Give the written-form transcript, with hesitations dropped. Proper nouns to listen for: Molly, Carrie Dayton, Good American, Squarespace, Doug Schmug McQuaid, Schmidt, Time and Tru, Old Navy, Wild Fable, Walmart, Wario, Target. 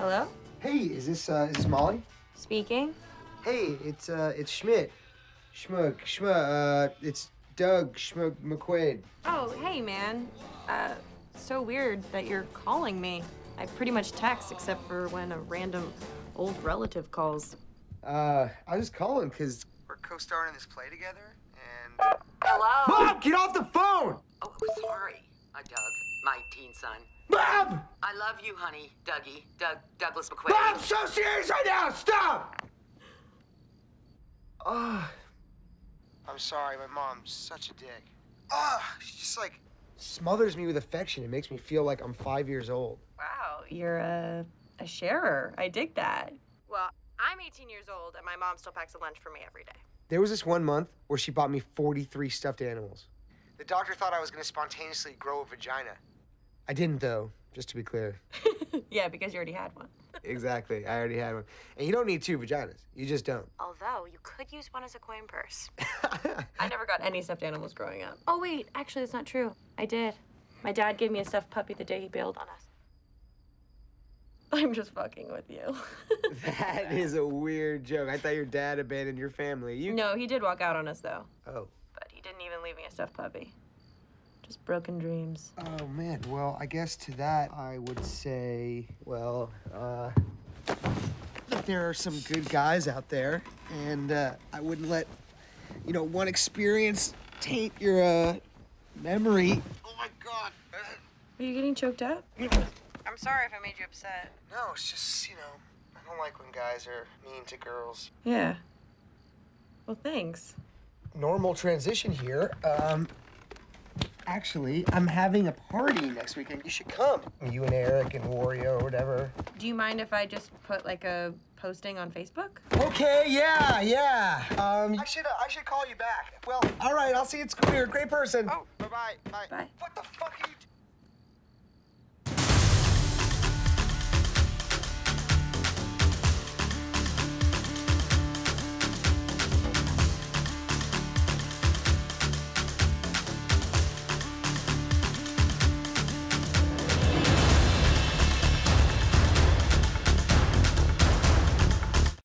Hello? Hey, is this Molly? Speaking. Hey, it's Schmidt. Schmug, it's Doug Schmug McQuaid. Oh, hey, man. So weird that you're calling me. I pretty much text except for when a random old relative calls. I was calling because we're co-starring this play together, and... Hello? Mom, get off the phone! Oh, sorry, Doug, my teen son. Mom! I love you, honey, Dougie, Douglas McQuaid. Mom, I'm so serious right now, stop! I'm sorry, my mom's such a dick. She just, like, smothers me with affection. It makes me feel like I'm 5 years old. Wow, you're a sharer. I dig that. Well, I'm 18 years old, and my mom still packs a lunch for me every day. There was this one month where she bought me 43 stuffed animals. The doctor thought I was going to spontaneously grow a vagina. I didn't, though, just to be clear. Yeah, because you already had one. Exactly. I already had one. And you don't need two vaginas. You just don't. Although, you could use one as a coin purse. I never got any stuffed animals growing up. Oh, wait. Actually, that's not true. I did. My dad gave me a stuffed puppy the day he bailed on us. I'm just fucking with you. That is a weird joke. I thought your dad abandoned your family. No, he did walk out on us, though. Oh. But he didn't even leave me a stuffed puppy. Just broken dreams. Oh, man. Well, I guess to that, I would say, well, that there are some good guys out there, and I wouldn't let, you know, one experience taint your memory. Oh, my God. Are you getting choked up? I'm sorry if I made you upset. No, it's just, you know, I don't like when guys are mean to girls. Yeah. Well, thanks. Normal transition here. Actually, I'm having a party next weekend. You should come. You and Eric and Wario or whatever. Do you mind if I just put, like, a posting on Facebook? Okay, yeah. I should call you back. Well, all right, I'll see you at school. You're a great person. Oh, bye-bye. Bye. What the fuck are you